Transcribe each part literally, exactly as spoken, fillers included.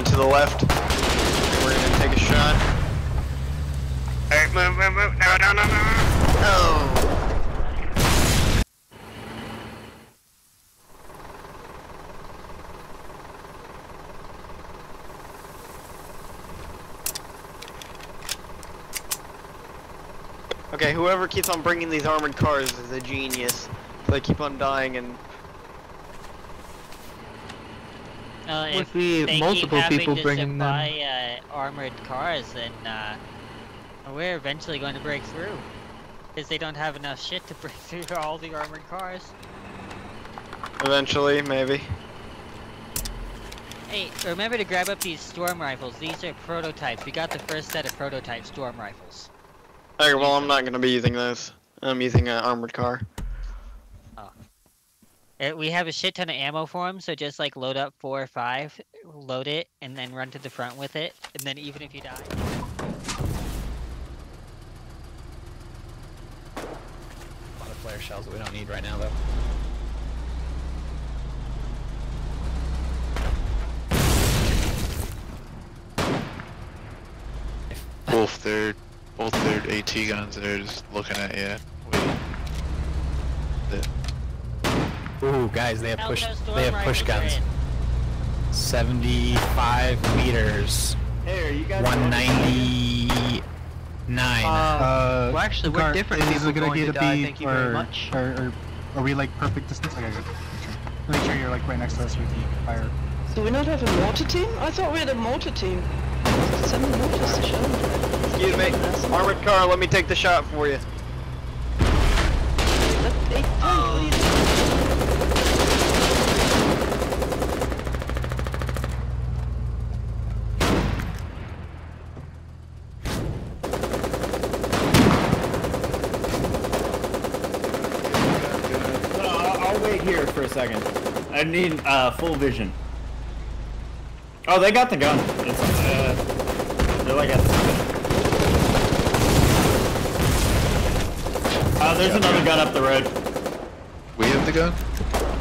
uh, to the left. We're gonna take a shot. Hey, move, move, move. No, no, no, no. Oh. Okay, whoever keeps on bringing these armored cars is a genius. So they keep on dying and... Well, if we they multiple keep people to bringing supply, them. Uh, armored cars, then uh, we're eventually going to break through, because they don't have enough shit to break through all the armored cars. Eventually, maybe. Hey, remember to grab up these storm rifles. These are prototypes. We got the first set of prototype storm rifles. Okay, well, I'm not going to be using those. I'm using an armored car. We have a shit ton of ammo for them, so just like load up four or five, load it, and then run to the front with it, and then even if you die. A lot of flare shells that we don't need right now, though. Both their, both their AT guns they're just looking at you. Wait. Ooh, guys, they have push. They have push guns. Seventy-five meters. Hey, are you guys? One ninety-nine. Uh, uh, well, actually, we're different. Is it gonna get to be? Thank you very much. Or, or are we like perfect distance? Okay, good. Make sure you're like right next to us with the fire. Do we not have a mortar team? I thought we had a mortar team. Seven mortars to show. Excuse me, armored car. Let me take the shot for you. Second. I need uh, full vision. Oh, they got the gun. It's, uh, they're like at the uh, there's another gun up the road. We have the gun?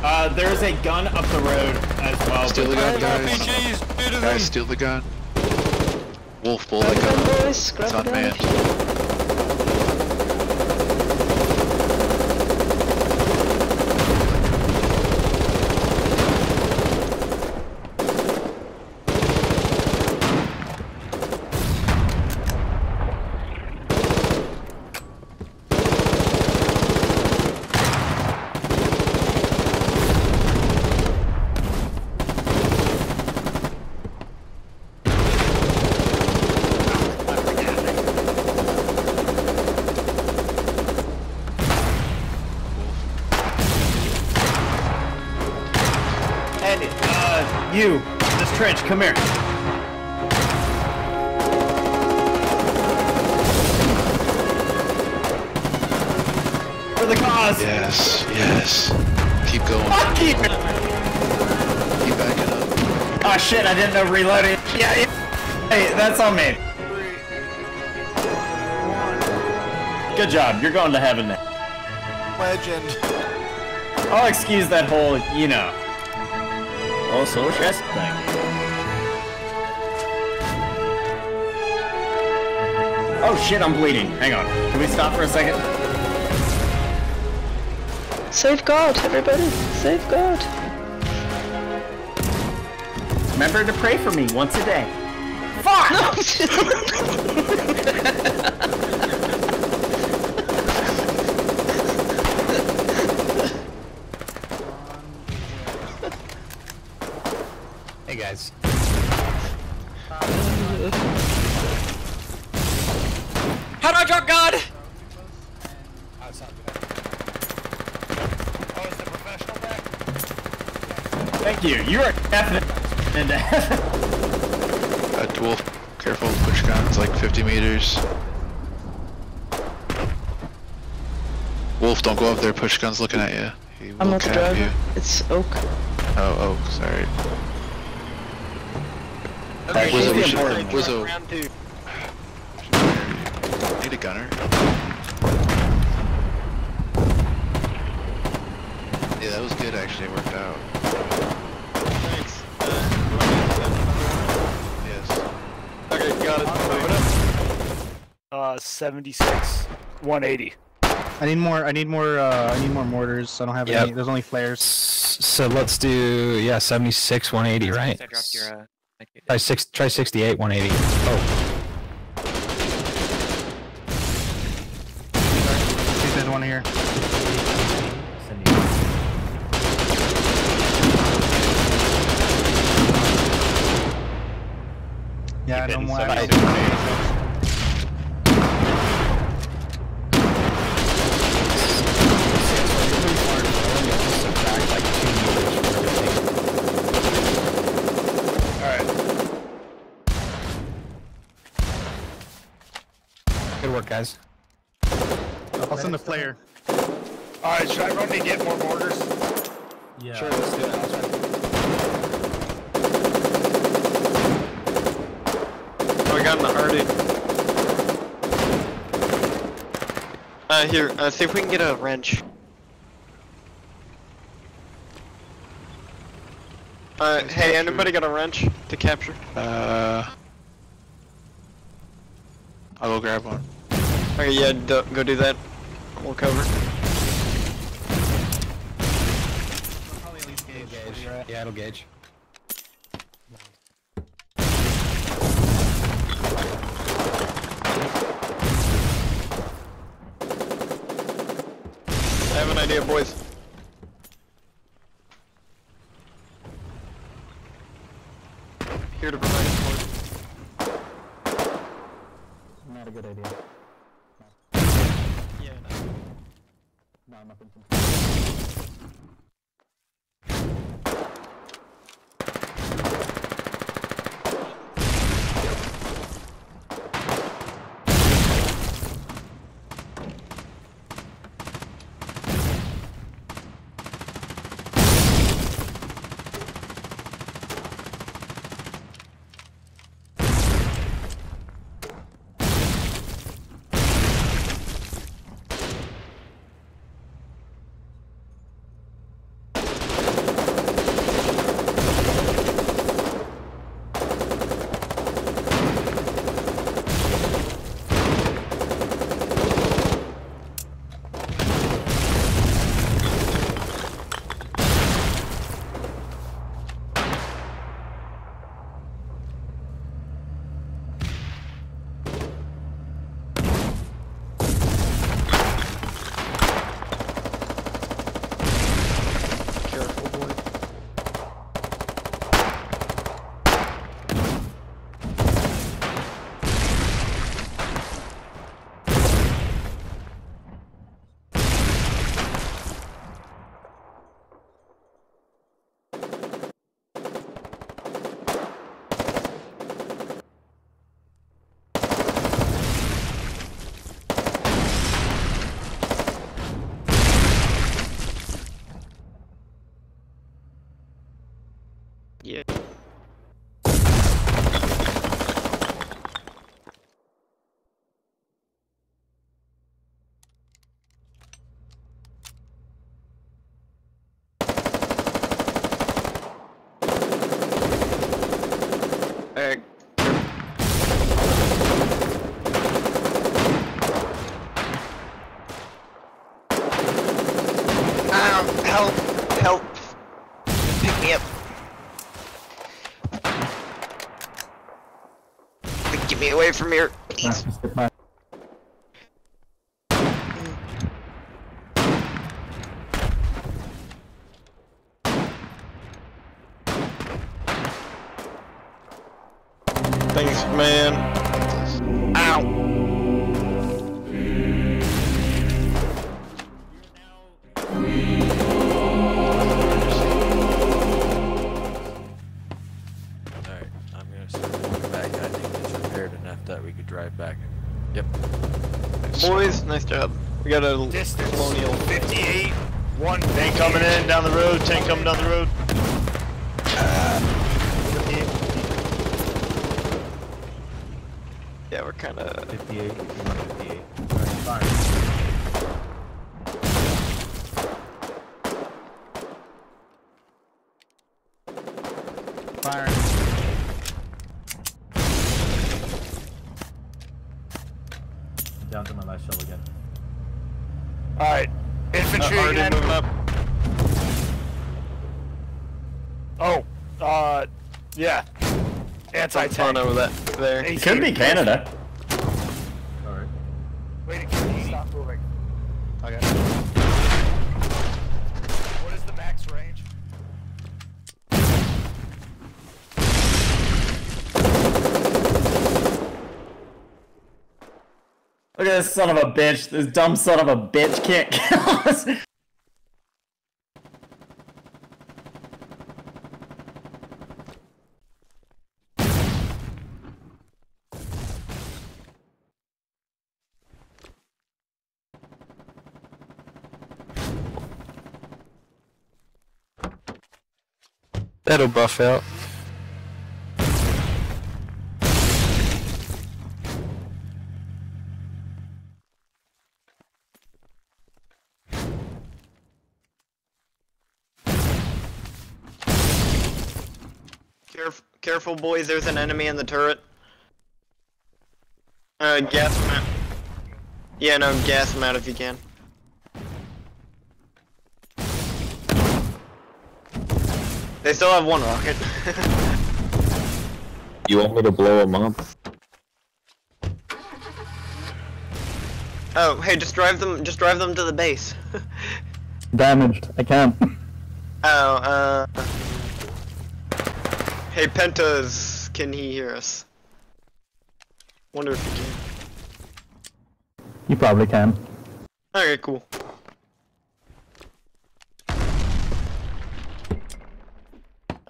Uh, there's a gun up the road as well. Steal the gun, guys. Guys, guys steal the gun. Wolf, pull the gun. It's unmanned. You, this trench, come here. For the cause. Yes, yes. Keep going. Oh, keep it. Keep backing up. Oh shit! I didn't know reloading. Yeah. It, hey, that's on me. Good job. You're going to heaven now. Legend. I'll excuse that whole, you know. Also, a chest thing. Oh shit, I'm bleeding. Hang on. Can we stop for a second? Save God, everybody. Save God. Remember to pray for me once a day. Fuck! No, guys. How do I drop God? Oh, it's the professional back? Thank you. You are definitely into heaven. Uh, Dwarf, careful. Push guns like fifty meters. Wolf, don't go up there. Push guns looking at you. He I'm not the driver. You. It's Oak. Oh, Oak. Sorry. Okay, Wizzo, we should, Wizzo. I need a gunner. Yeah, that was good actually, it worked out. Thanks. Uh, seventy-six, one eighty. I need more. I need more. Uh, I need more mortars. I don't have yep. any. There's only flares. So let's do yeah, seventy-six, one eighty, right? I dropped your, uh, like try six. Try sixty-eight, one eighty. Oh. Sorry. There's one here. Yeah, no more. Good work, guys. I'll send the flare. Alright, should I run to get more mortars? Yeah. Sure, let's do it. I'll try to... Oh, I got him already. Uh, here, uh, see if we can get a wrench. Uh, hey, anybody got a wrench to capture? Uh... I'll go grab one. Okay, yeah, do, go do that. We'll cover. Probably at least gauge. It'll gauge. Right? Yeah, it'll gauge. I have an idea, boys. Here to provide support. Not a good idea. No. Yeah, no. No, nothing. Yeah. Hey. Ow, help, help. Pick me up. Get me away from here, please. Right, thanks, man. Ow. Alright, I'm gonna start walking back. I think enough that we could drive back. Yep. Boys, nice job. We got a distance colonial fifty-eight. One tank coming in down the road. Tank coming down the road. Uh, fifty-eight. Yeah, we're kind of fifty-eight. fifty-eight. Fire. Fire. down to my last shell again. Alright. Infantry uh, and... up. Oh. Uh, yeah. Anti-tank. over that there. It could be Canada. Alright. Wait, can you stop moving? Okay. What is the max range? Look at this son of a bitch. This dumb son of a bitch can't kill us. That'll buff out. Caref careful, boys. There's an enemy in the turret. Uh, gas him out. Yeah, no, gas him out if you can. They still have one rocket. You want me to blow them up? Oh, hey, just drive them. Just drive them to the base. Damaged. I can't. Oh, uh. Hey, Pentas, can he hear us? Wonder if he can. You probably can. Okay, cool.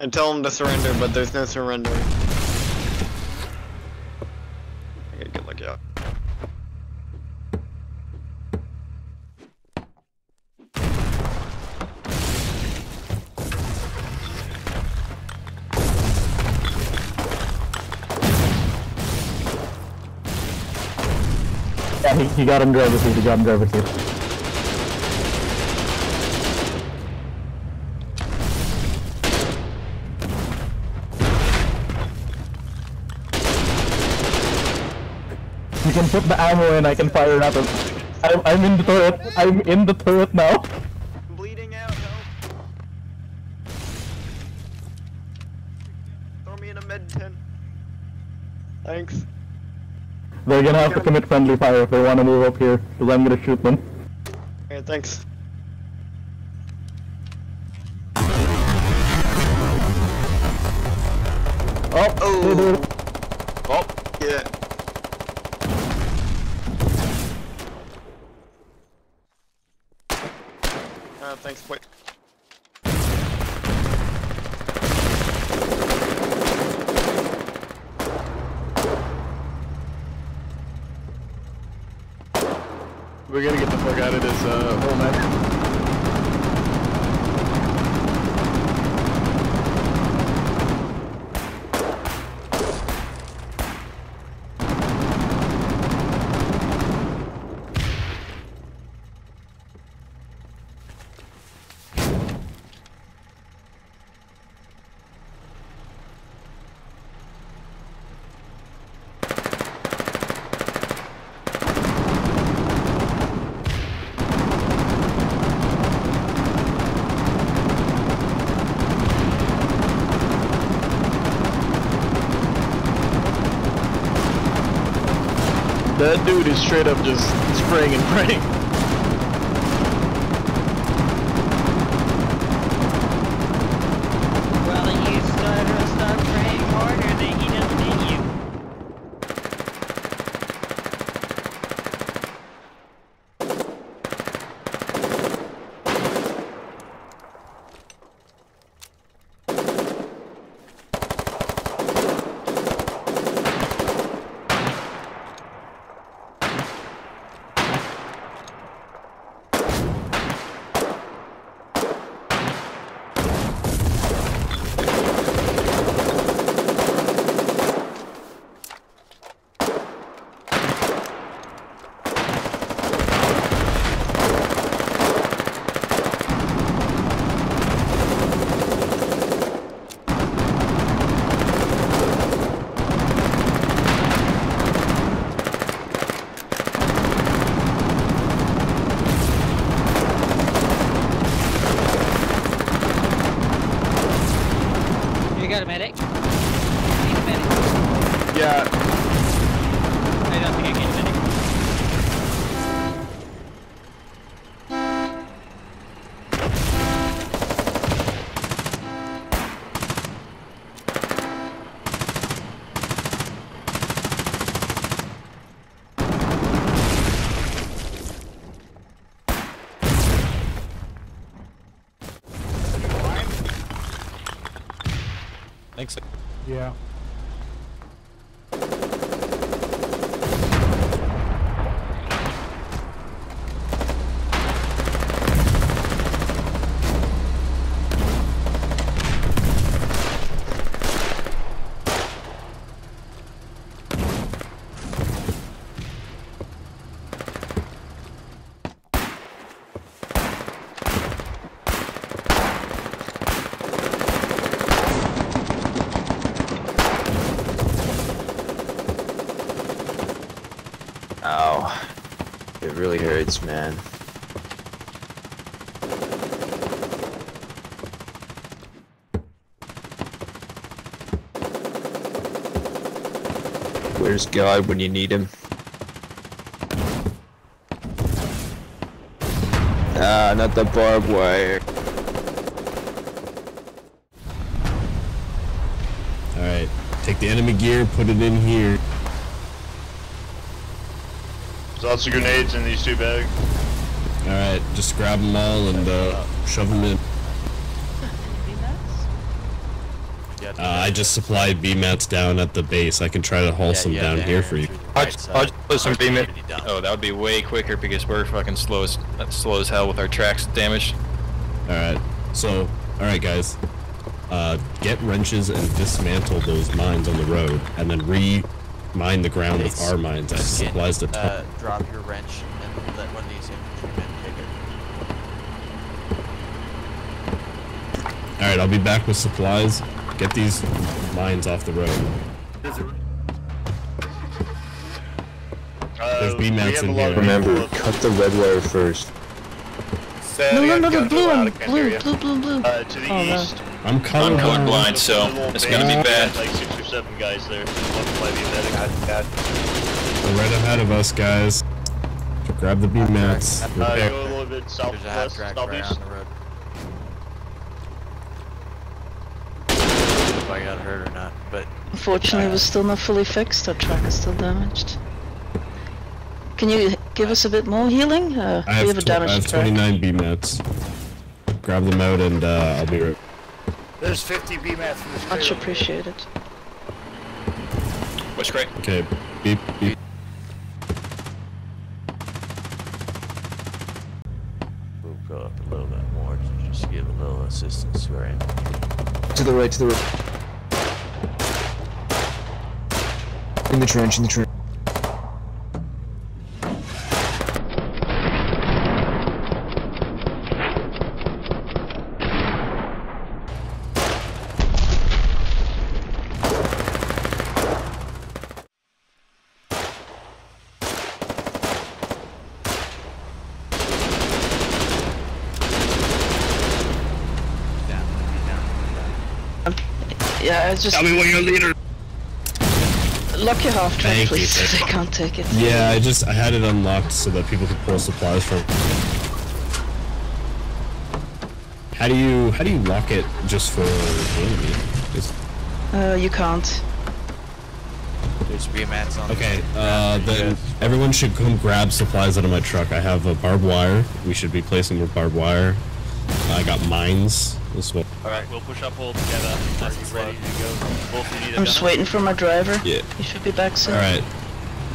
I tell him to surrender, but there's no surrender. I gotta get lucky out. Yeah, he, he got him to overseas, he got him to overseas. You can put the ammo in, I can fire it at him. I'm, I'm in the turret. I'm in the turret now. I'm bleeding out, help. Throw me in a med tent. Thanks. They're gonna have to commit friendly fire if they wanna move up here, because I'm gonna shoot them. Okay, thanks. Oh! Oh! Oh! Yeah. Uh, thanks, wait. We're gonna get the fuck out of this, uh, whole That dude is straight up just spraying and praying. Well, you stutter, stop praying harder than he doesn't hit fix it. Yeah. Really hurts, man. Where's God when you need him? Ah, not the barbed wire. Alright, take the enemy gear, put it in here. There's lots of grenades in these two bags. Alright, just grab them all and uh, shove them in. Uh, I just supplied B MATs down at the base. I can try to haul yeah, some yeah, down here for you. I'll just put some B MATs. Oh, that would be way quicker because we're fucking slow as, slow as hell with our tracks damaged. Alright, so, alright guys. Uh, get wrenches and dismantle those mines on the road and then re- mine the ground with our mines. I supplies the top. Uh, drop your wrench and let one of these infantrymen take it. Alright, I'll be back with supplies. Get these mines off the road. Uh, There's B MATs in here. Remember, cut the red wire first. So no, no, no, no, blue one. Blue, blue, blue, blue. Uh, to the oh, east. I'm colorblind, so it's gonna be bad. Like six or seven guys there. They're right ahead of us, guys. Grab the B MATs. Uh, go a little bit southwest, southeast. If I got hurt or not, but unfortunately, it was still not fully fixed. Our truck is still damaged. Can you give us a bit more healing? Uh, I have, we have, a I have twenty-nine B MATs. Grab them out, and uh, I'll be right. There's fifty B MATs in this crate. Much appreciated. Which crate? Okay. Beep, beep. We'll go up a little bit more to just give a little assistance to our enemy. To the right, to the right. In the trench, in the trench. Yeah, I just... Tell me what your leader... Lock your half track, please. You, I can't take it. Yeah, I just... I had it unlocked so that people could pull supplies from... How do you... How do you lock it just for... enemy? Just... Uh, you can't. There's B MATs on. Okay, uh, then everyone should come grab supplies out of my truck. I have a barbed wire. We should be placing more barbed wire. I got mines. This one. Alright, we'll push up all together. That's ready to go. Both you need I'm just waiting for my driver. Yeah. He should be back soon. Alright.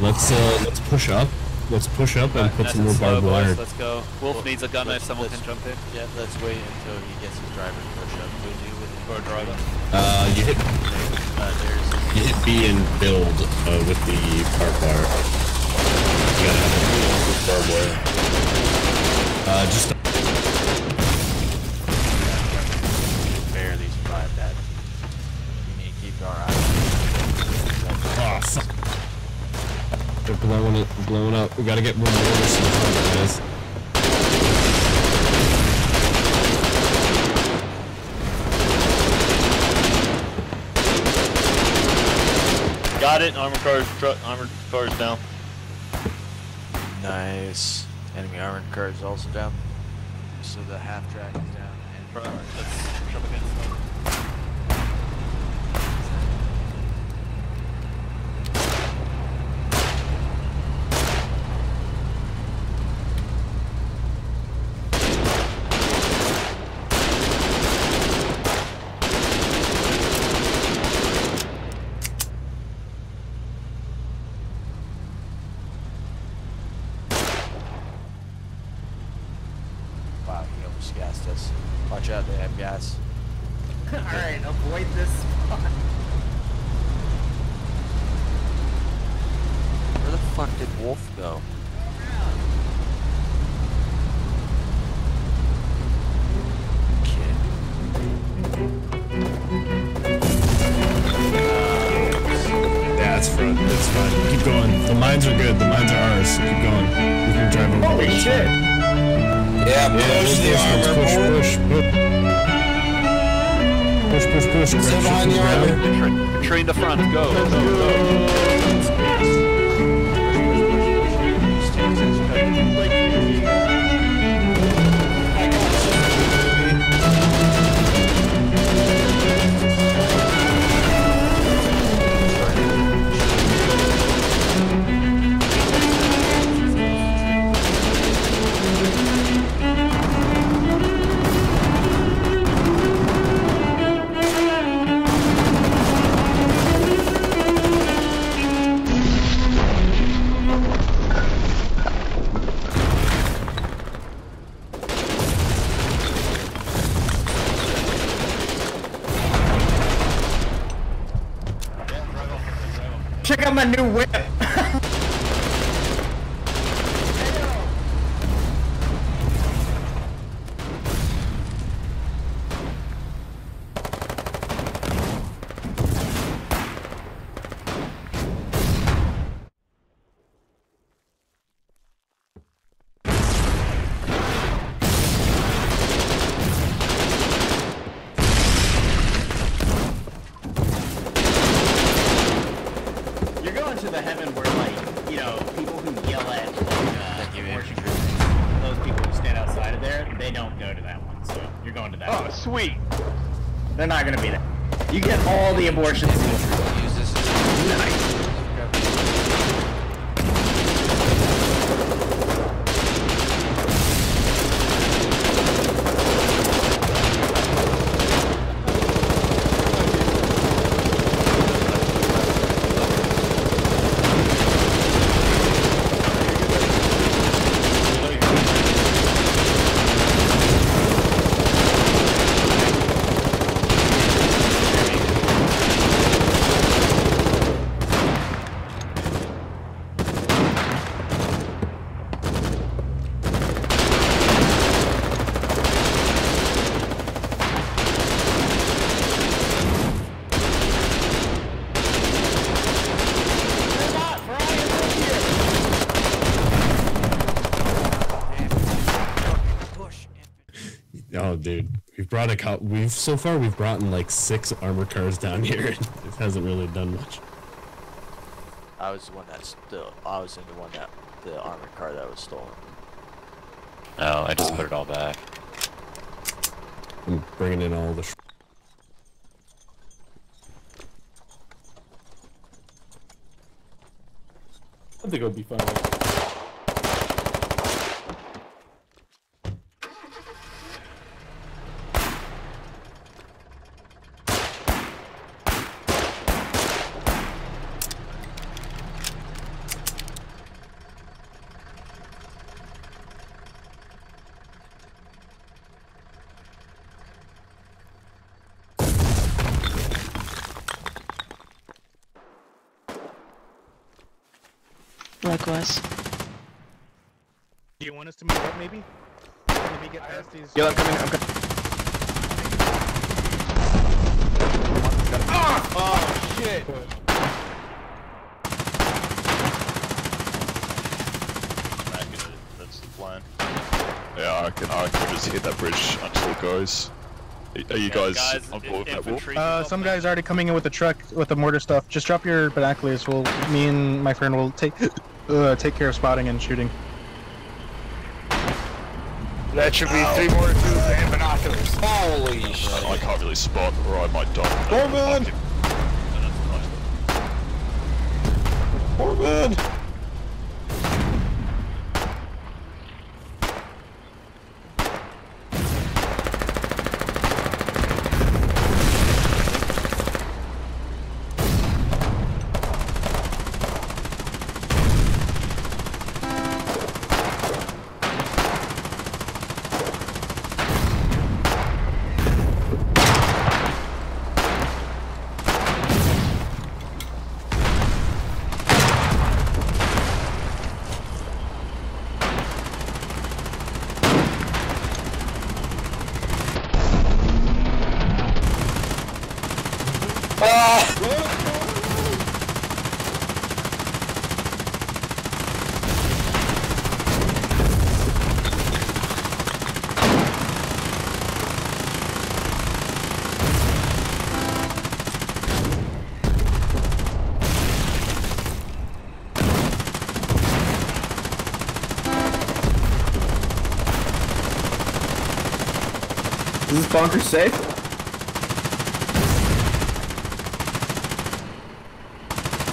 Let's uh let's push up. Let's push up and put some more barbed wire. Let's go. Wolf needs a gun if someone can jump in. Yeah, let's wait until he gets his driver to push up. We'll do with our driver. Uh you hit uh, there's you hit B and build uh, with the barbed wire. You gotta have a with barbed wire. Uh just They're blowing it, blowing up. We gotta get more mortars to the front, guys. Got it. Armored cars, truck, armored cars down. Nice. Enemy armored cars also down. So the half track is down. And right. Let's jump against them. just gassed us. Watch out, they have gas. Alright, avoid this spot. Where the fuck did Wolf go? It's fine. Keep going. The mines are good. The mines are ours. So keep going. We can drive over. Holy shit! Yeah, push, yeah, push the armor. Push, push, push, push, push, push. Sit behind the armor. Train to front. Go. Go, go, go. Check out my new whip! To the heaven where, like, you know, people who yell at, like, uh, worship groups, those people who stand outside of there, they don't go to that one, so you're going to that oh, one. Oh, sweet! They're not gonna be there. You get all the abortions. Use this as nice. Oh, dude, we've brought a cop. We've so far we've brought in like six armor cars down here. It hasn't really done much. I was the one that's the. I was in the one that the armor car that was stolen. Oh, I just put it all back. I'm bringing in all the. Sh I think it'll be fun. Likewise. Do you want us to move up, maybe? Maybe get past these. Yeah, I'm coming. I'm coming. Ah! Oh shit! Alright, good. That's the plan. Yeah, I can. I can just hit that bridge until it goes. Are you guys, yeah, guys on board with that? Uh, some guys already coming in with the truck with the mortar stuff. Just drop your binoculars. We'll, me and my friend will take. Uh, take care of spotting and shooting. That should be Ow. three more tubes and binoculars. Holy oh, shit. I can't really spot or I might die. Corbin! Corbin! Is this bunker safe?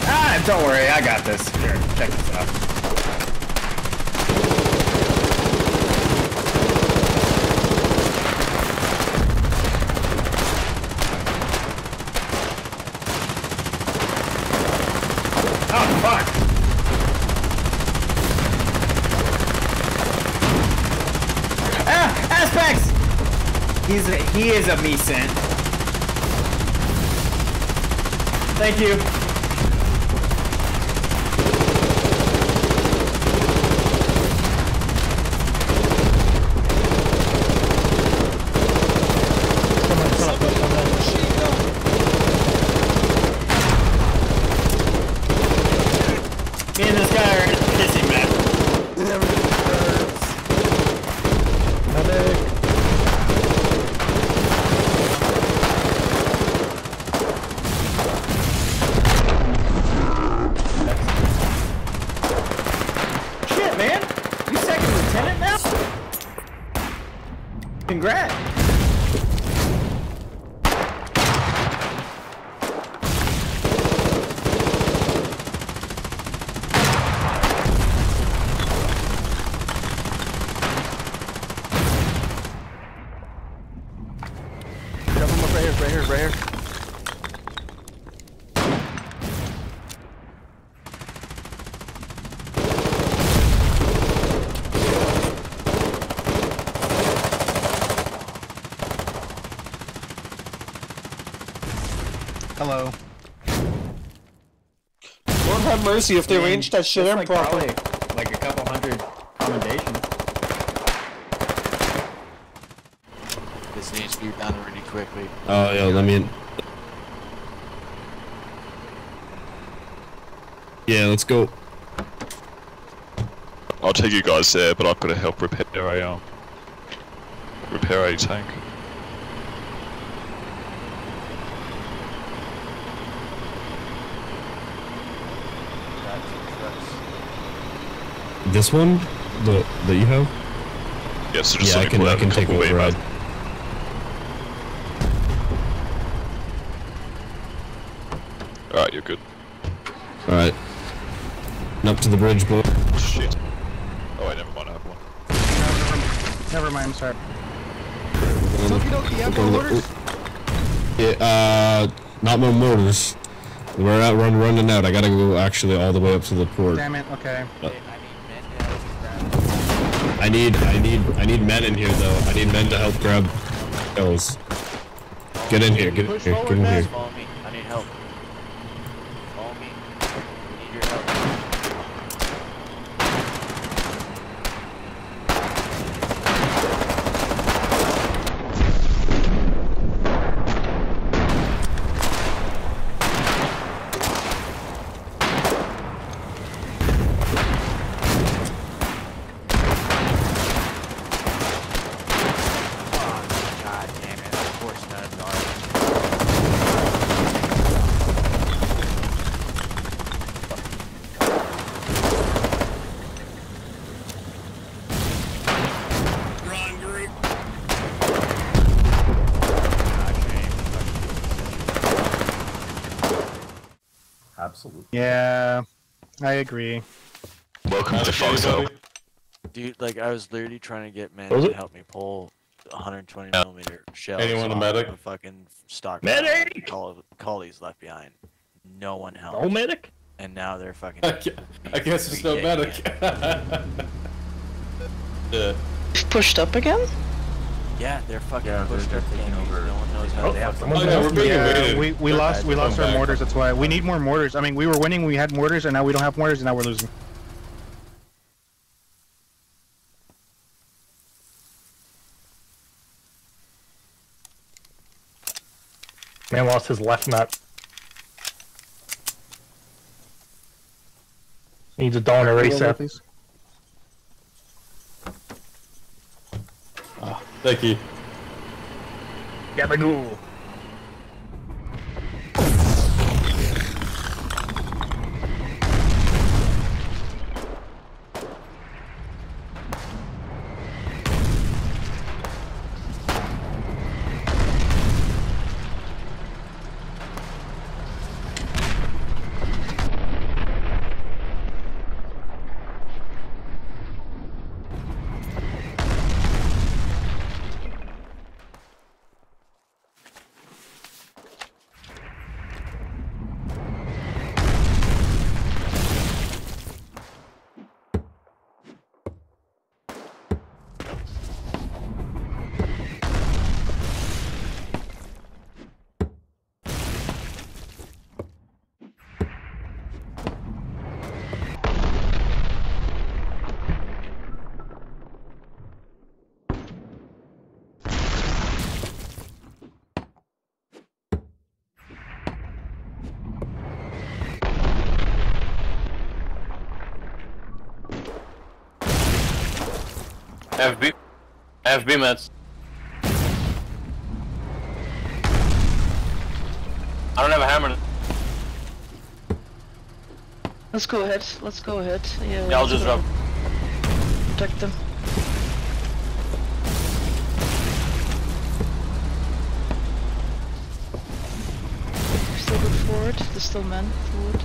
Ah, don't worry, I got this. Here, check this out. Oh, fuck! Ah, aspects! He's a, he is a meecent. Thank you. Me and this guy are kissing back. Medic. Congrats! Jump him up right here, right here, right here. Hello. Lord have mercy if they yeah, ranged that shit in properly. Probably, like a couple hundred commendations. This needs to be done really quickly. Oh, yeah, let me in. Yeah, let's go. I'll take you guys there, but I've got to help repair a, um, repair a tank. This one, the that you have. Yes, yeah, so yeah, I can I can take override. All right, you're good. All right, and up to the bridge, boy. Shit. Oh, I never mind. I have one. Never mind. I'm sorry. Yeah, uh, not more mortars. We're out run running out. I gotta go actually all the way up to the port. Damn it. Okay. But I need, I need, I need men in here though. I need men to help grab kills. Get in here, get in here, get in here. Follow me, I need help. Follow me, I need your Absolutely. Yeah, I agree. Welcome to Foxhole. Dude, like, I was literally trying to get men to help me pull one hundred twenty millimeter shells. Anyone a medic? A fucking stock. Medic! Collies left behind. No one helped. No medic? And now they're fucking. I guess, I guess there's no medic. Yeah. Pushed up again? Yeah, they're fucking yeah, pushed they're up again. Over. No one knows how oh, they have oh, yeah, we're yeah, we, we lost, we lost our back. mortars, that's why. We need more mortars. I mean, we were winning, we had mortars, and now we don't have mortars, and now we're losing. Man lost his left nut. Needs a dawn eraser. Thank you. Gabagool. F B. F B meds. I don't have a hammer. Let's go ahead. Let's go ahead. Yeah, yeah I'll just drop. Protect them. They're still good forward. There's still men forward.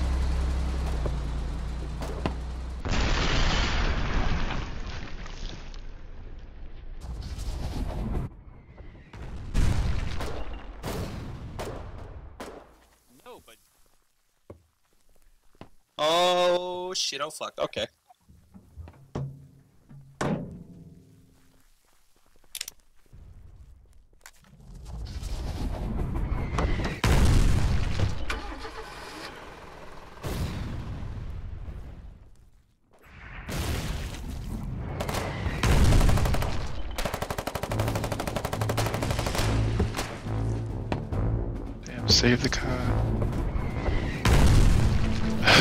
Oh shit, oh fuck, okay. Damn, save the car.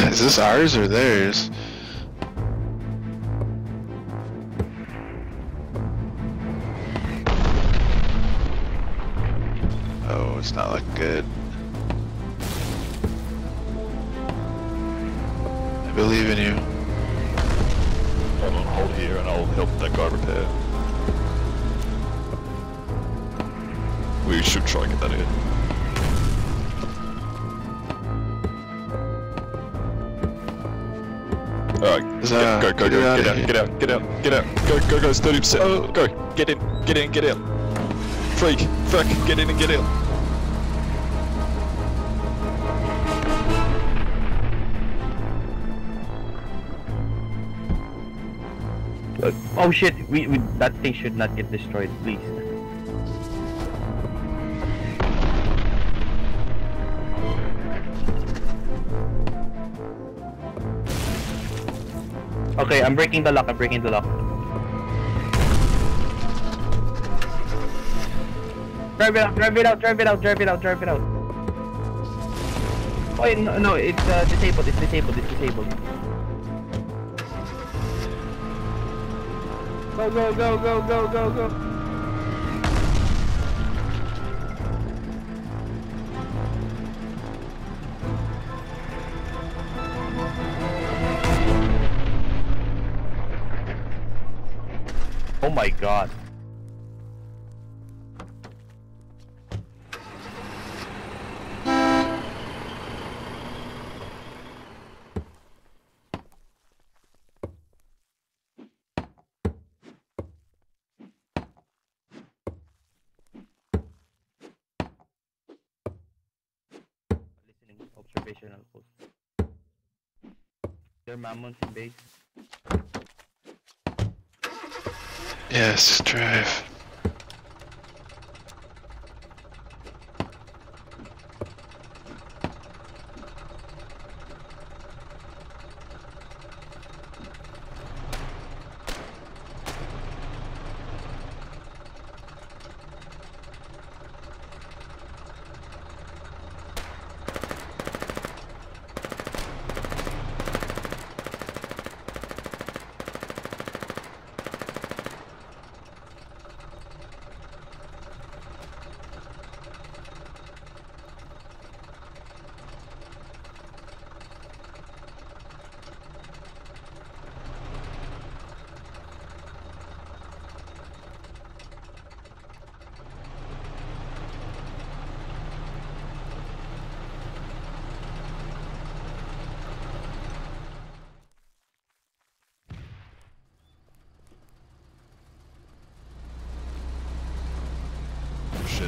Is this ours or theirs? Oh, it's not looking good. I believe in you. Everyone hold here and I'll help that guy repair. We should try and get that in. Alright, so, go, go, go, go, get out, get out, get out, get out, go, go, go, it's thirty percent, oh. Go, get in, get in, get out. Freak, fuck, get in and get out. Oh shit, we, we, that thing should not get destroyed, please. Okay, I'm breaking the lock, I'm breaking the lock. Drive it out, drive it out, drive it out, drive it out, drive it out. Oh, no, no, it's uh, disabled, it's disabled, it's disabled. Go, go, go, go, go, go, go. Oh my god. Listening observational post. There are mammals in base. Yes, drive.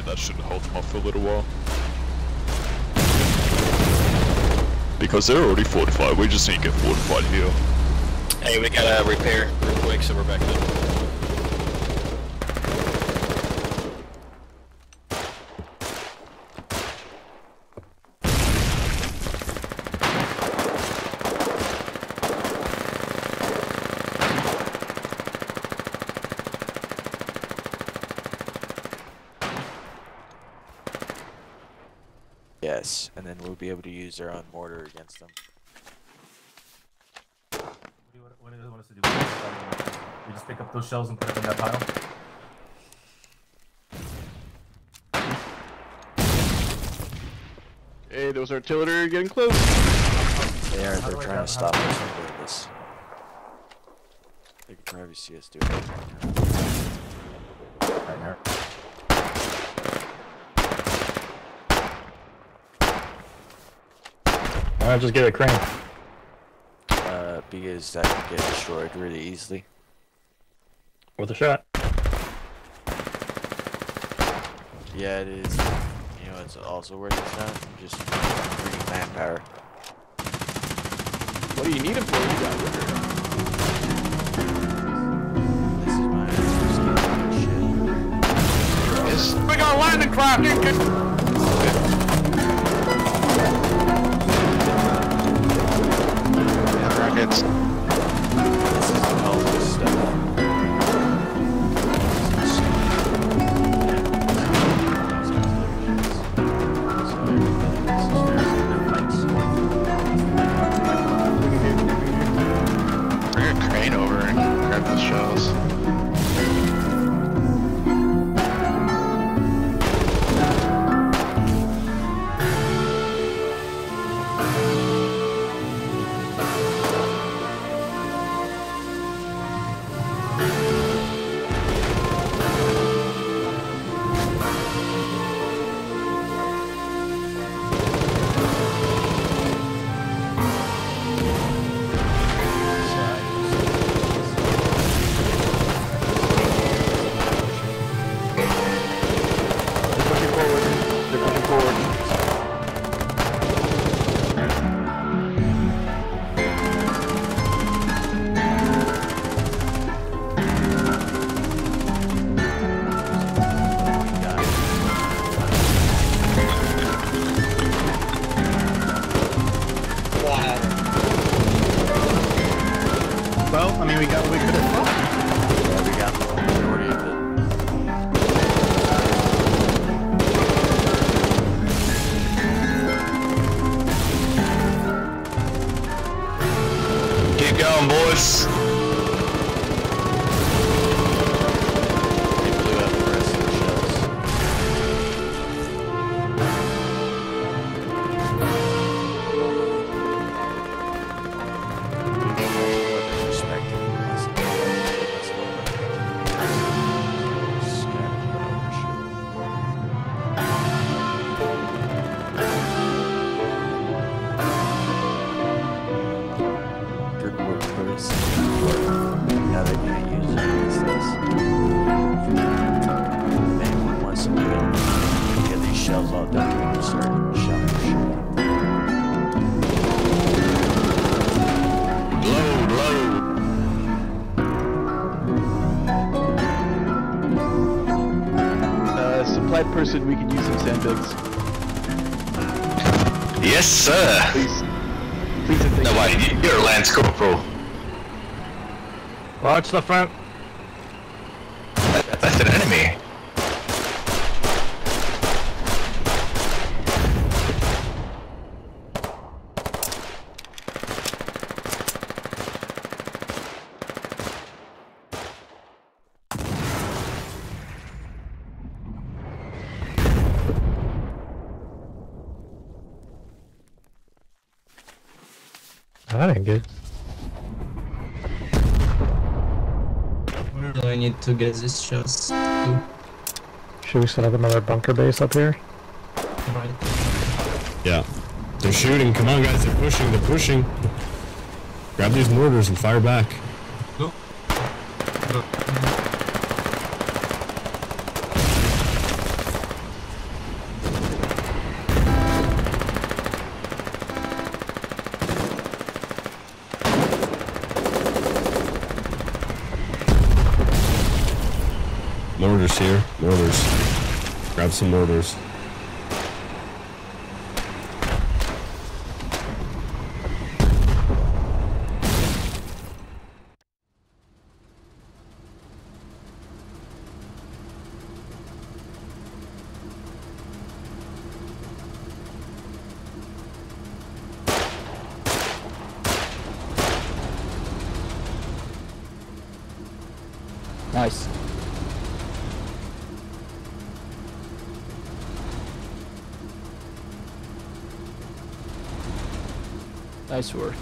That should hold them off for a little while. Because they're already fortified, we just need to get fortified here. Hey, we gotta repair real quick, so we're back then. And then we'll be able to use our own mortar against them. do what, what it doesn't want us to do. We just pick up those shells and put them in that pile. Hey, those artillery are getting close. They are, they're trying to stop us from doing this. They can probably see us doing it right now. I'll just get a crane. Uh, because that can get destroyed really easily. Worth a shot. Yeah, it is. You know, it's also worth a shot. Just bringing manpower. What do you need it for? You got liquor. This is my first game. Shit. We got landing craft. You can. It's... This is all this stuff. Bring a crane over and grab those shells. Person, we could use some sandbags. Yes, sir. Please, please. No, why you're a Lance Corporal. Watch the front. That, that's an enemy. That ain't good. Where do I need to get this shells to? Should we set up another bunker base up here? Right. Yeah. They're shooting. Come on, guys. They're pushing. They're pushing. Grab these mortars and fire back. Go. Go. Mortars here. Mortars. Grab some mortars. Nice. Nice work.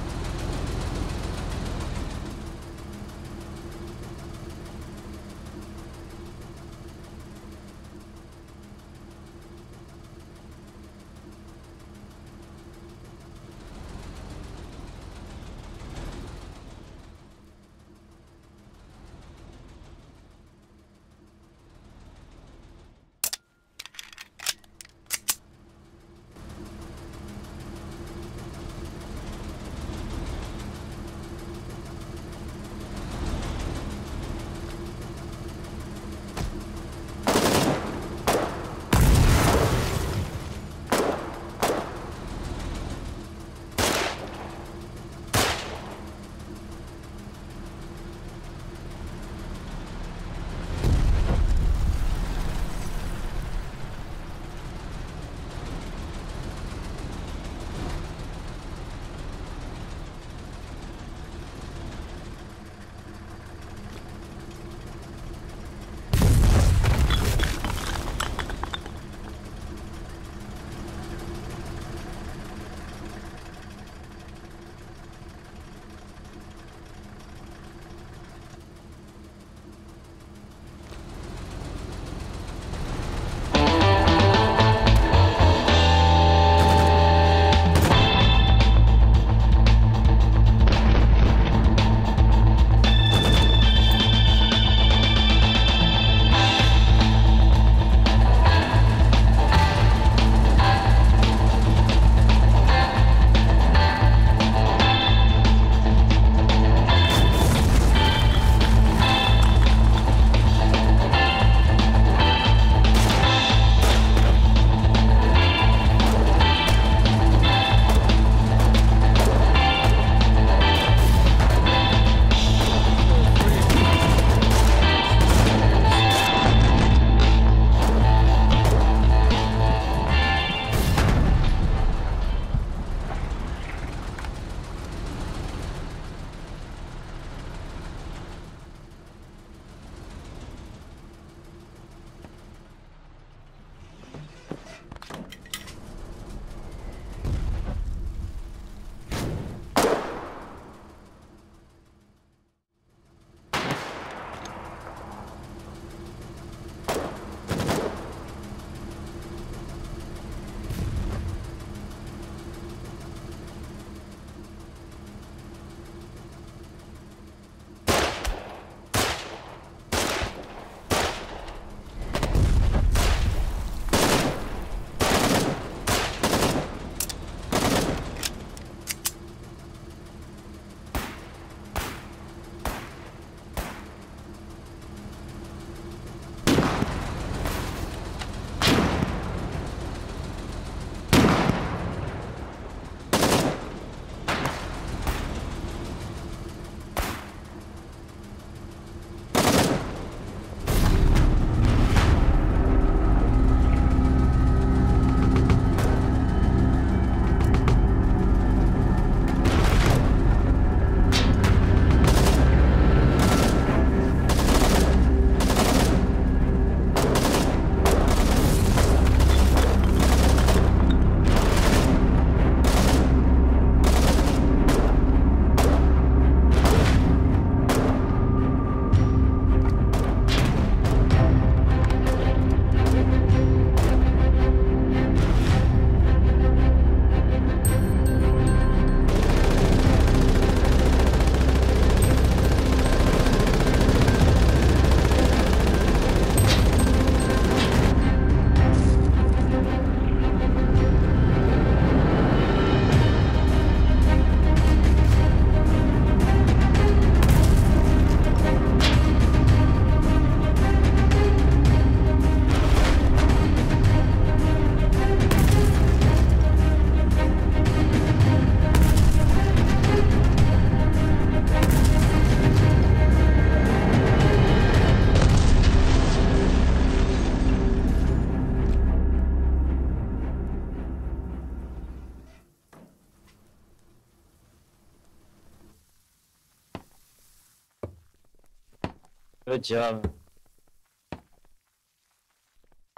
Good job.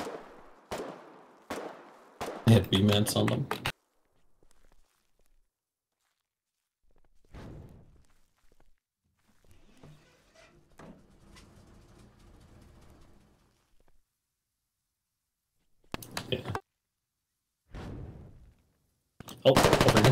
I had B-mats on them. Yeah. Oh, over here.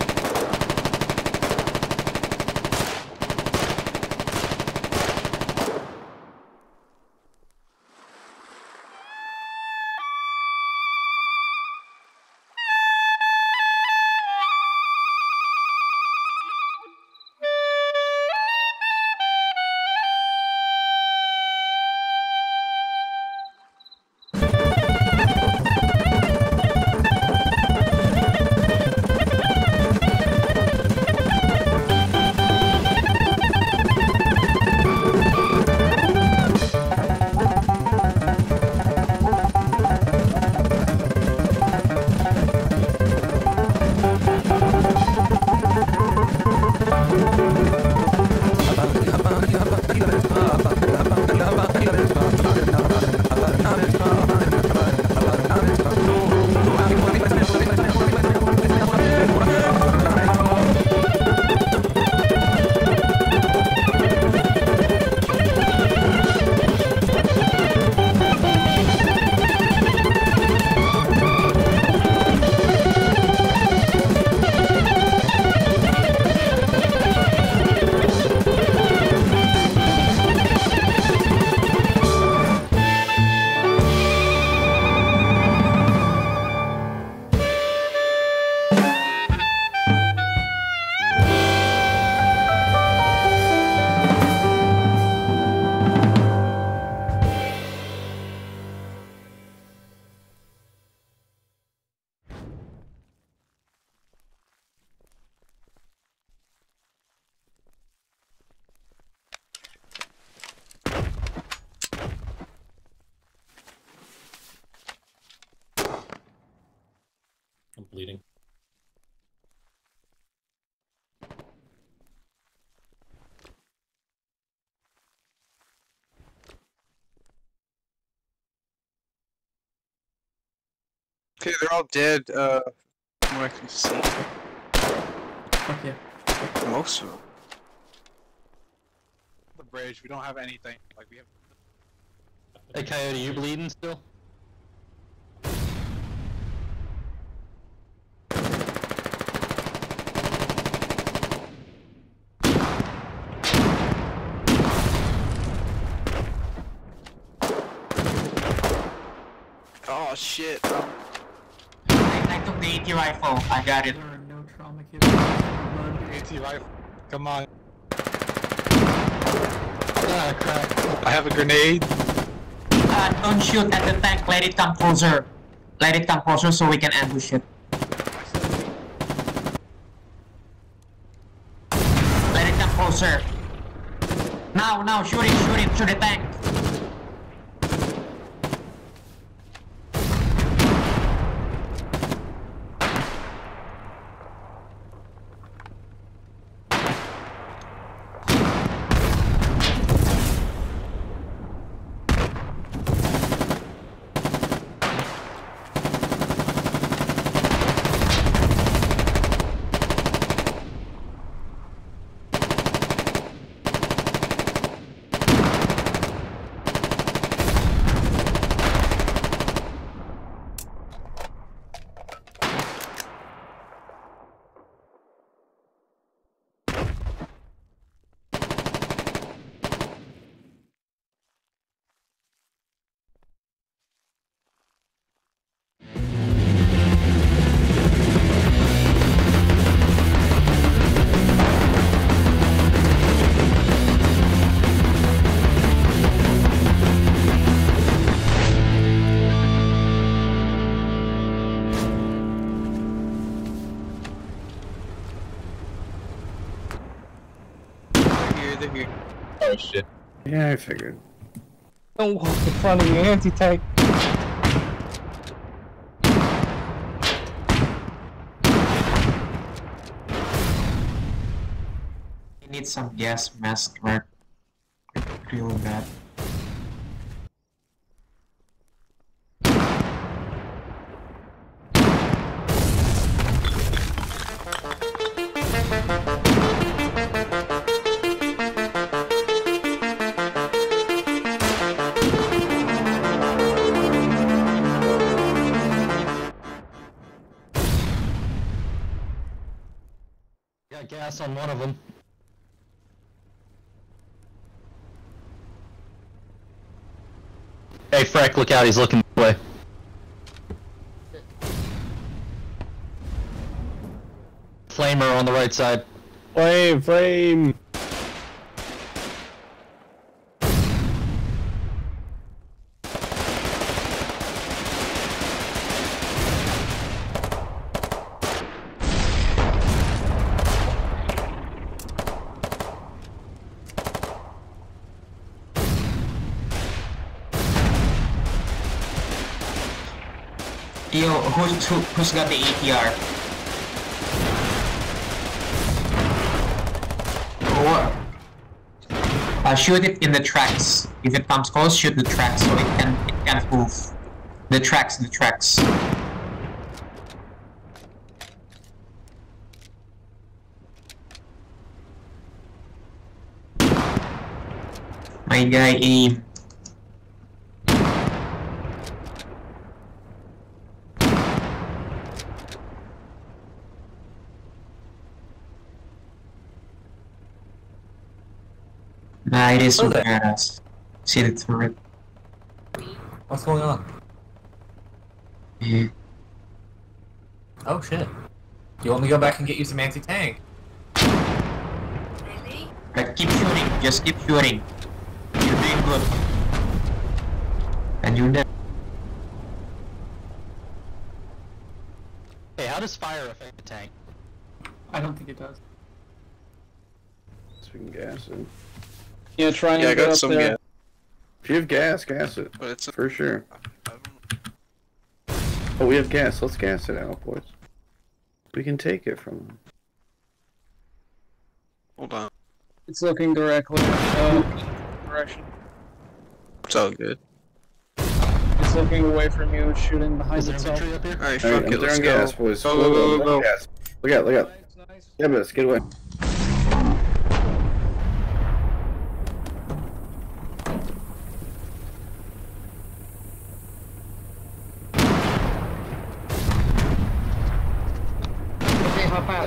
I'm bleeding. Okay, they're all dead, uh, from what I can see. Fuck yeah. Most of them. The bridge, we don't have anything. Like, we have. Hey, Coyote, you bleeding still? Oh shit, bro. I took the AT rifle. I got it. There are no trauma kits. AT rifle. Come on. Ah, crap. I have a grenade. Uh, don't shoot at the tank. Let it come closer. Let it come closer so we can ambush it. Let it come closer. Now, now, shoot it, shoot it, shoot the tank. Here. Oh shit. Yeah, I figured. Don't walk in front of your anti-tank. You need some gas mask, right? Real bad. of them. Hey, Freck, look out, he's looking this way. Flamer on the right side. Flame, flame! Yo, who's, who, who's got the A T R? Or, uh, shoot it in the tracks. If it comes close, shoot the tracks so it can it can't move. The tracks, the tracks. My guy aim. Nah, it is badass. See it through it. What's going on? Yeah. Oh shit. Do you want me to go back and get you some anti-tank? Really? But keep shooting. Just keep shooting. You're doing good. And you're dead. Hey, how does fire affect the tank? I don't think it does. So we can gas it. Yeah, try and yeah, get I got up some there. Gas. If you have gas, gas it. But it's a... For sure. Oh, we have gas. Let's gas it out, boys. We can take it from them. Hold on. It's looking directly uh, direction. It's all good. It's looking away from you, it's shooting behind Is itself. Alright, fuck right, it, I'm let's go. Gas, boys. Go, go, go, go, go. Gas. Look out, look out. Nice, nice. Yeah, but let's get away.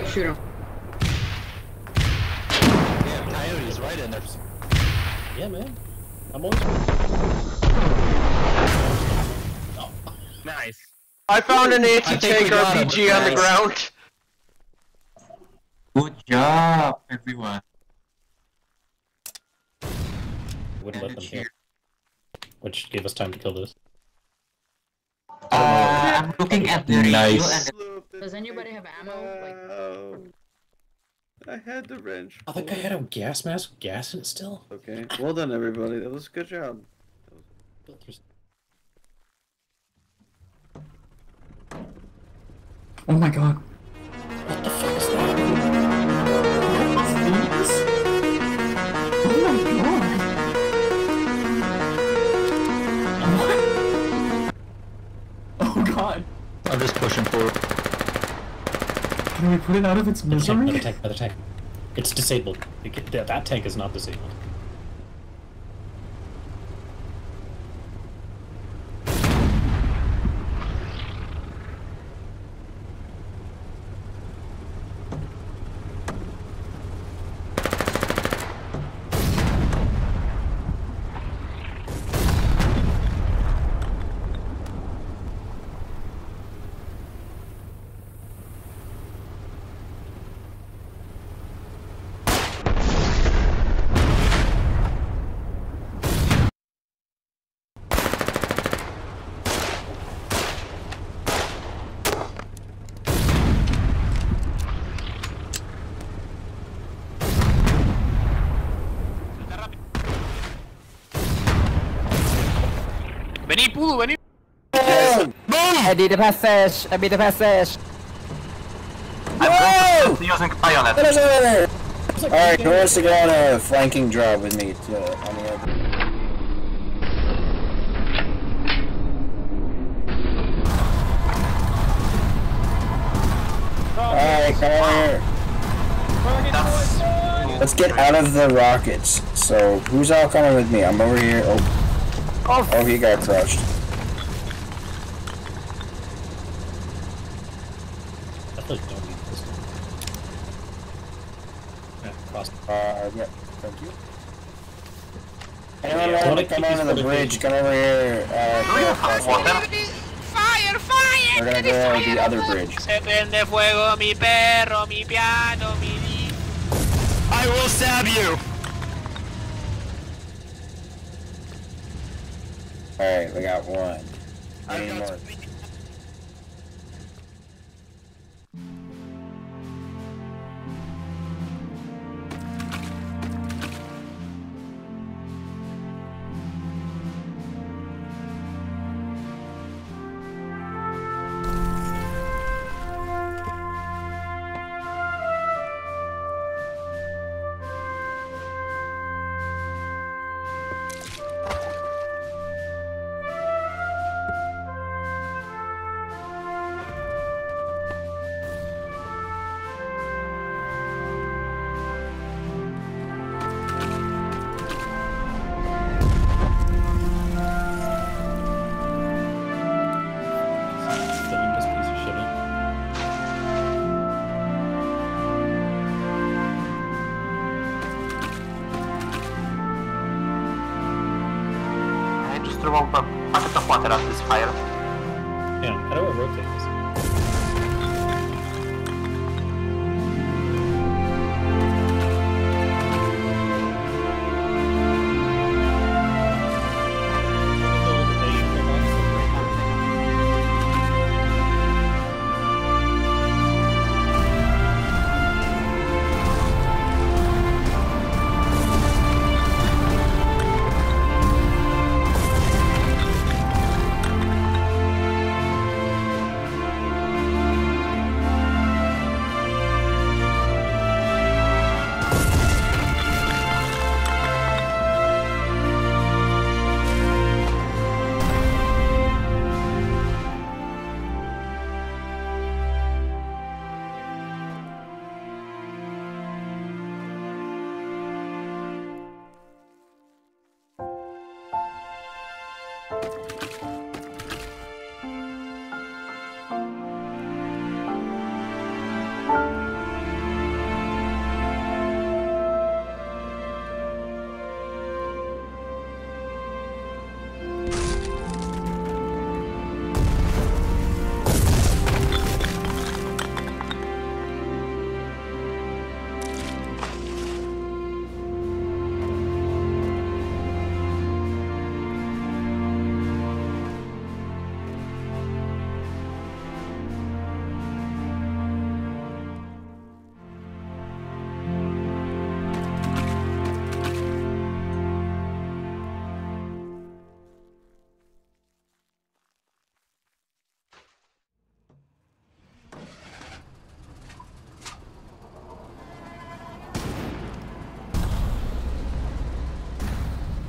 Shoot him. Damn, Coyote's right in there. Yeah, man. I'm on. Oh. Nice. I found an anti-tank R P G on the ground. Good job, everyone. Wouldn't let them here. Which gave us time to kill this. Uh, I'm looking at the nice. Does anybody have ammo? Like... Oh, I had the wrench. I think I had a gas mask with gas in it still. Okay, well done everybody. That was a good job. Oh my god. What the fuck is that? What is this? Oh my god. God. I'm just pushing forward. Can we put it out of its misery? Another tank, another tank. It's disabled. It, that, that tank is not disabled. Vení, pudo, vení. Boom! I need a passage. I need a passage. I'm going using Pionet. Alright, Chris, you got a flanking job with me to, on the other. Alright, come here. Let's get out of the rockets. So, who's all coming with me? I'm over here. Oh. Oh, oh, he got crushed. I Awesome. Uh, yeah. Thank you. Anyone yeah, want to come over the bridge? Come over here. Uh, fire, fire, fire! We're gonna go over the other bridge. Se prende fuego mi perro, mi piano, mi. I will stab you. All right, we got one. I got more.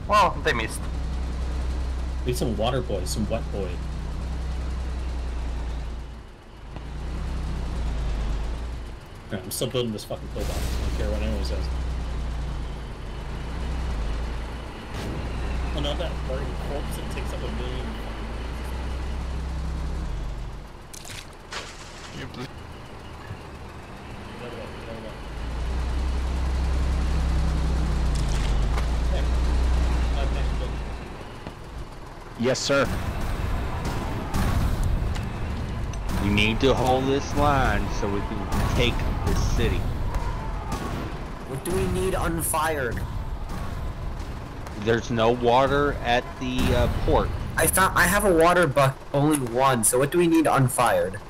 Well, they missed. Need some water boy, some wet boy. Right, I'm still building this fucking pillbox. I don't care what anyone says. Oh, not that burning corpse that takes up a million. You blew. Another one, another one. Yes, sir. You need to hold this line so we can take this city. What do we need unfired? There's no water at the uh, port. I found I have a water bucket, only one. So what do we need unfired?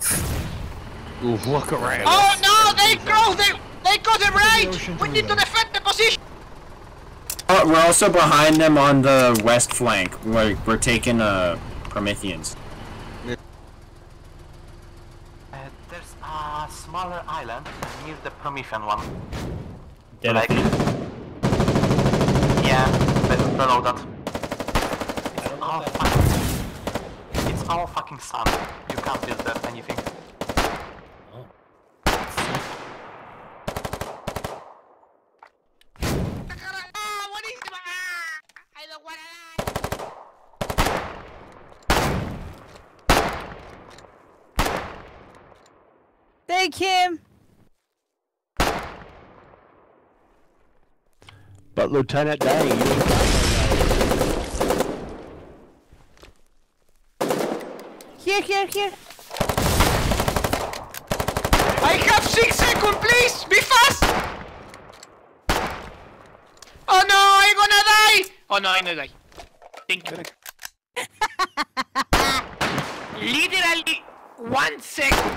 Ooh, look around. Oh no! They go! They they go the right. We need to defend the position. Oh, we're also behind them on the west flank. We're, we're taking uh, Prometheans. Uh, there's a smaller island near the Promethean one. Yeah, like, yeah, below that. It's all, fucking, it's all fucking sun. You can't build that anything. Kim. But Lieutenant Dang, you didn't find that. Here, here, here. I have six seconds, please! Be fast! Oh no, I'm gonna die! Oh no, I'm gonna die. Thank you. Literally one second.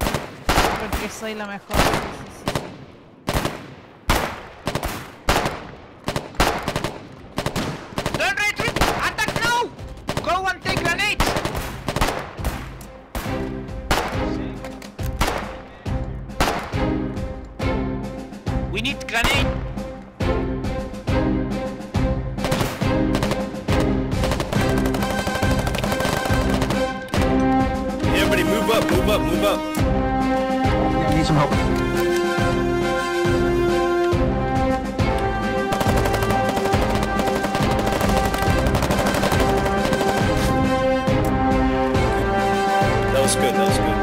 Porque soy la mejor. Don't retreat! Attack now! Go and take grenades! We need grenades! Everybody move up, move up, move up! I need some help. That was good, that was good.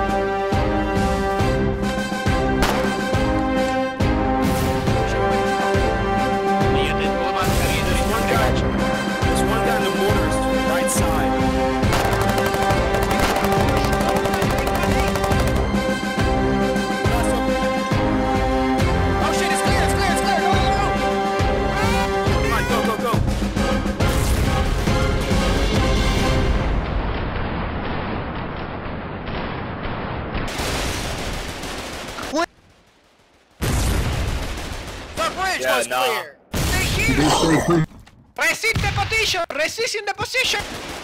Yeah, was no. Clear. Resist the position! Resist in the position!